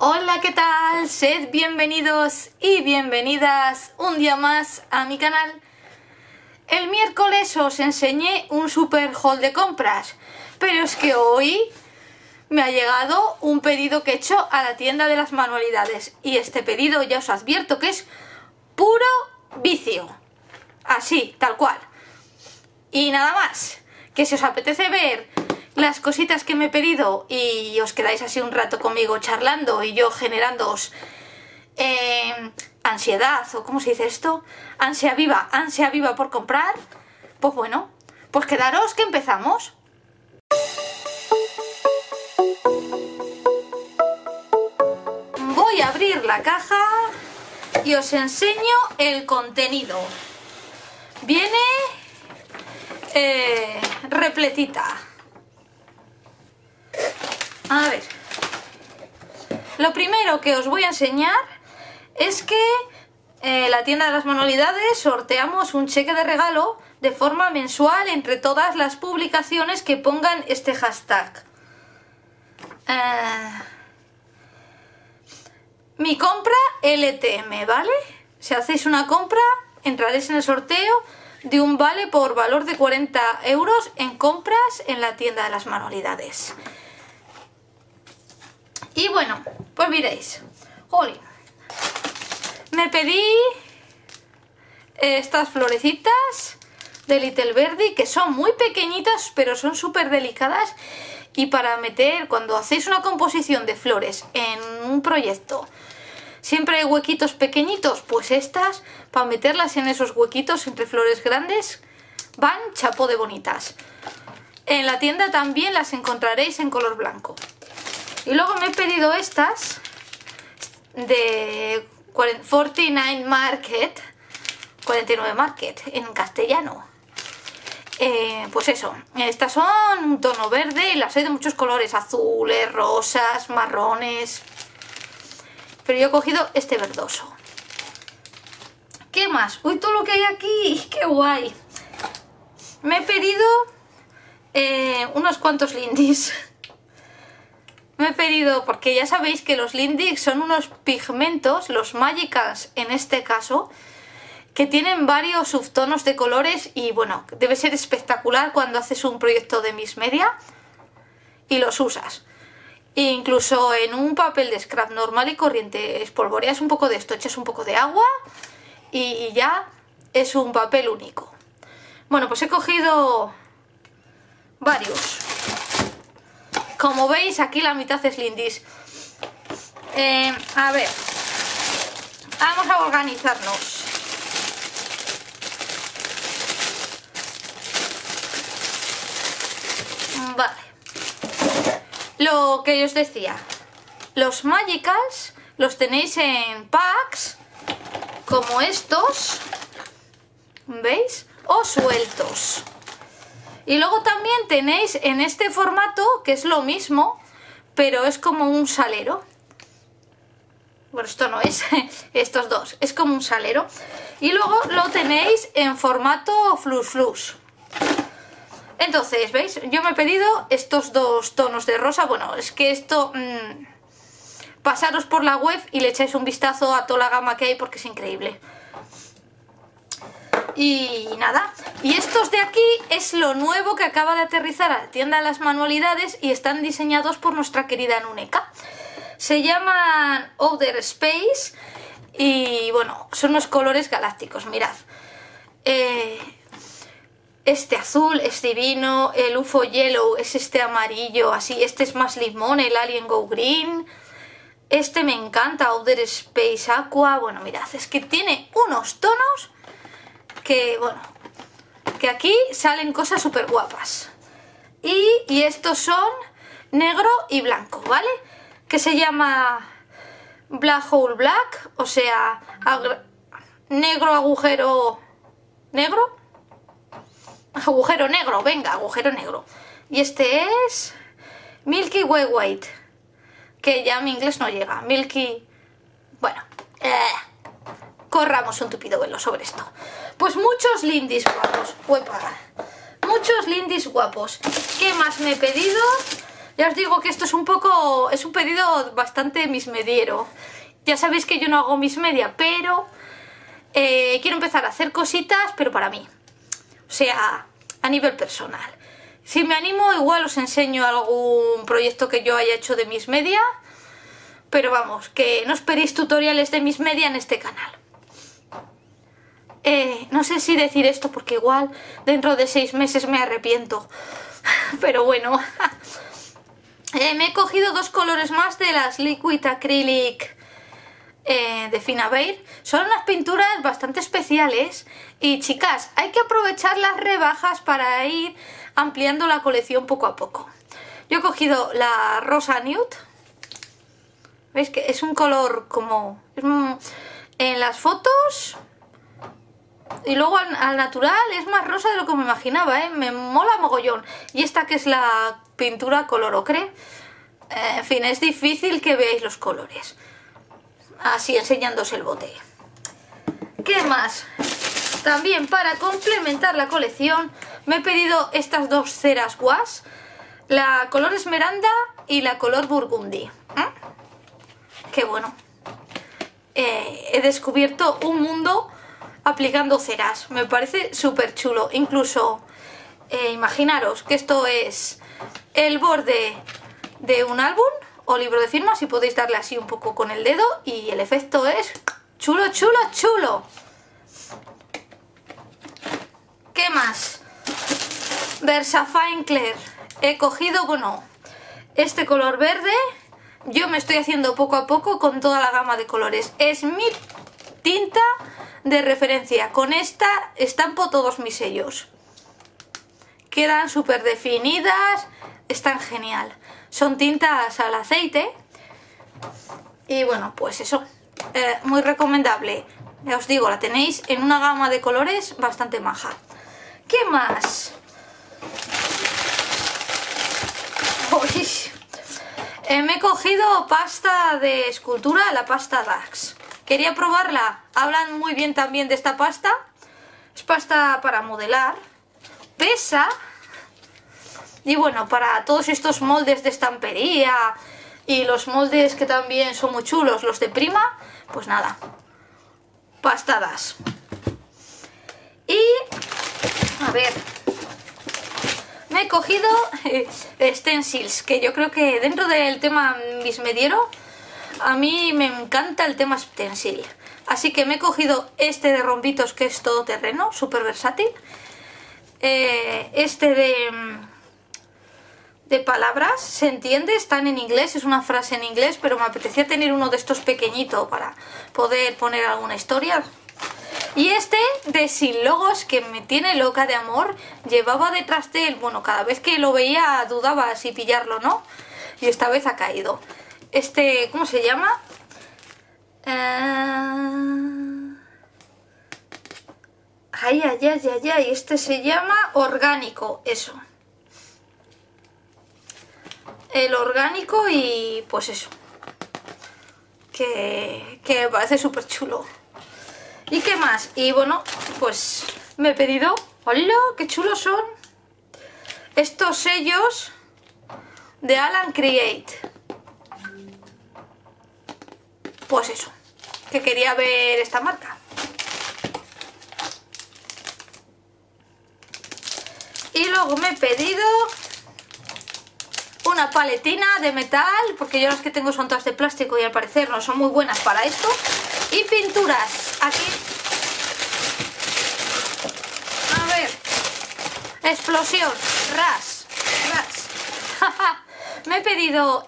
Hola, ¿qué tal? Sed bienvenidos y bienvenidas un día más a mi canal. El miércoles os enseñé un super haul de compras, pero es que hoy me ha llegado un pedido que he hecho a la tienda de las manualidades, y este pedido ya os advierto que es puro vicio, así, tal cual. Y nada más, que si os apetece ver las cositas que me he pedido y os quedáis así un rato conmigo charlando y yo generándoos ansiedad, o ¿cómo se dice esto? Ansia viva por comprar, pues bueno, pues quedaros que empezamos. Voy a abrir la caja y os enseño el contenido. Viene repletita. A ver, lo primero que os voy a enseñar es que la tienda de las manualidades sorteamos un cheque de regalo de forma mensual entre todas las publicaciones que pongan este hashtag. Mi compra LTM, ¿vale? Si hacéis una compra entraréis en el sorteo de un vale por valor de 40 € en compras en la tienda de las manualidades. Y bueno, pues miréis, jolín, me pedí estas florecitas de Little Verdi, que son muy pequeñitas pero son súper delicadas, y para meter, cuando hacéis una composición de flores en un proyecto, siempre hay huequitos pequeñitos, pues estas, para meterlas en esos huequitos entre flores grandes, van chapó de bonitas. En la tienda también las encontraréis en color blanco. Y luego me he pedido estas de 49 Market, en castellano. Pues eso, estas son un tono verde y las hay de muchos colores, azules, rosas, marrones, pero yo he cogido este verdoso. ¿Qué más? ¡Uy, todo lo que hay aquí! ¡Qué guay! Me he pedido unos cuantos Lindy's. Me he pedido, porque ya sabéis que los Lindy's son unos pigmentos, los Magicals en este caso, que tienen varios subtonos de colores, y bueno, debe ser espectacular cuando haces un proyecto de Miss Media y los usas. E incluso en un papel de scrap normal y corriente espolvoreas un poco de esto, echas un poco de agua y ya es un papel único. Bueno, pues he cogido varios. Como veis, aquí la mitad es Lindy's. A ver, vamos a organizarnos. Vale. Lo que yo os decía, los Magicals los tenéis en packs, como estos, ¿veis? O sueltos. Y luego también tenéis en este formato, que es lo mismo, pero es como un salero. Bueno, esto no es, estos dos, es como un salero. Y luego lo tenéis en formato flus-flus. Entonces, ¿veis? Yo me he pedido estos dos tonos de rosa. Bueno, es que esto, pasaros por la web y le echáis un vistazo a toda la gama que hay, porque es increíble. Y nada, y estos de aquí es lo nuevo que acaba de aterrizar a la tienda de las manualidades y están diseñados por nuestra querida Nuneka. Se llaman Outer Space y bueno, son unos colores galácticos, mirad. Este azul es divino, el UFO Yellow es este amarillo así, este es más limón, el Alien Go Green. Este me encanta, Outer Space Aqua. Bueno, mirad, es que tiene unos tonos que bueno, que aquí salen cosas súper guapas. Y estos son negro y blanco, ¿vale? Que se llama Black Hole Black, o sea, negro agujero negro. Agujero negro, venga, agujero negro. Y este es Milky Way White, que ya mi inglés no llega. Milky... bueno... corramos un tupido velo sobre esto. Pues muchos Lindy's guapos. Muchos Lindy's guapos. ¿Qué más me he pedido? Ya os digo que esto es un poco, es un pedido bastante mismediero. Ya sabéis que yo no hago mismedia, pero quiero empezar a hacer cositas, pero para mí. O sea, a nivel personal. Si me animo, igual os enseño algún proyecto que yo haya hecho de mismedia. Pero vamos, que no esperéis tutoriales de mismedia en este canal. No sé si decir esto porque igual dentro de 6 meses me arrepiento. Pero bueno. Me he cogido 2 colores más de las Liquid Acrylic de Fina Bair. Son unas pinturas bastante especiales. Y chicas, hay que aprovechar las rebajas para ir ampliando la colección poco a poco. Yo he cogido la Rosa Nude. ¿Veis que es un color como en las fotos? Y luego al natural es más rosa de lo que me imaginaba, ¿eh? Me mola mogollón. Y esta que es la pintura color ocre, en fin, es difícil que veáis los colores así enseñándose el bote. ¿Qué más? También para complementar la colección me he pedido estas 2 ceras gouache, la color esmeralda y la color burgundy. Qué bueno. He descubierto un mundo aplicando ceras, me parece súper chulo. Incluso imaginaros que esto es el borde de un álbum o libro de firmas y podéis darle así un poco con el dedo y el efecto es chulo, chulo, chulo. ¿Qué más? Versafine Clair. He cogido, bueno, este color verde. Yo me estoy haciendo poco a poco con toda la gama de colores. Es mi tinta de referencia. Con esta estampo todos mis sellos. Quedan súper definidas. Están genial. Son tintas al aceite. Y bueno, pues eso. Muy recomendable. Ya os digo, la tenéis en una gama de colores bastante maja. ¿Qué más? Uy. Me he cogido pasta de escultura, la pasta Dax. Quería probarla, hablan muy bien también de esta pasta. Es pasta para modelar, pesa. Y bueno, para todos estos moldes de estampería y los moldes que también son muy chulos, los de Prima, pues nada, pasta Dax. Y, a ver, me he cogido stencils, que yo creo que dentro del tema mismediero, a mí me encanta el tema stencil, así que me he cogido este de rombitos que es todoterreno, súper versátil, este de palabras, se entiende, están en inglés, es una frase en inglés, pero me apetecía tener uno de estos pequeñito para poder poner alguna historia. Y este de sin logos que me tiene loca de amor, llevaba detrás de él, bueno, cada vez que lo veía dudaba si pillarlo o no, y esta vez ha caído. Este, ¿cómo se llama? Ay, ay, ay, ay, ay. Este se llama orgánico, eso. El orgánico y pues eso. Que me parece súper chulo. ¿Y qué más? Y bueno, pues me he pedido... ¡Hola! ¡Qué chulos son! Estos sellos de Alan Create. Pues eso, que quería ver esta marca. Y luego me he pedido una paletina de metal, porque yo las que tengo son todas de plástico y al parecer no son muy buenas para esto. Y pinturas, aquí. A ver, explosión, ras, ras. Me he pedido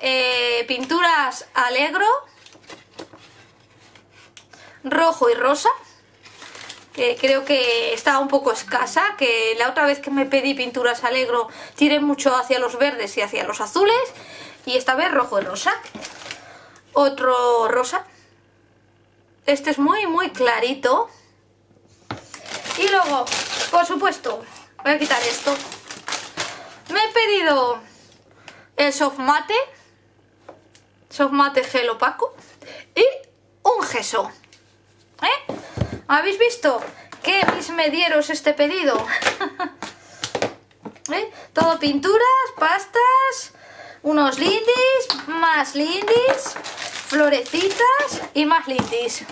pinturas Alegro, rojo y rosa, que creo que está un poco escasa, que la otra vez que me pedí pinturas Alegro tiré mucho hacia los verdes y hacia los azules, y esta vez rojo y rosa. Otro rosa, este es muy muy clarito. Y luego, por supuesto, voy a quitar esto, me he pedido el soft mate gel opaco y un gesso. ¿Eh? ¿Habéis visto? ¡Qué mismedieros este pedido! ¿Eh? Todo pinturas, pastas, unos Lindy's, más Lindy's, florecitas y más Lindy's.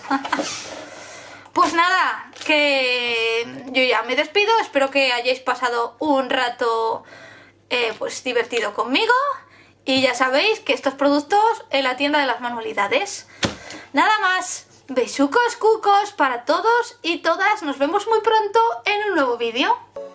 Pues nada, que yo ya me despido, espero que hayáis pasado un rato pues divertido conmigo. Y ya sabéis que estos productos en la tienda de las manualidades. Nada más. Besucos, cucos para todos y todas. Nos vemos muy pronto en un nuevo vídeo.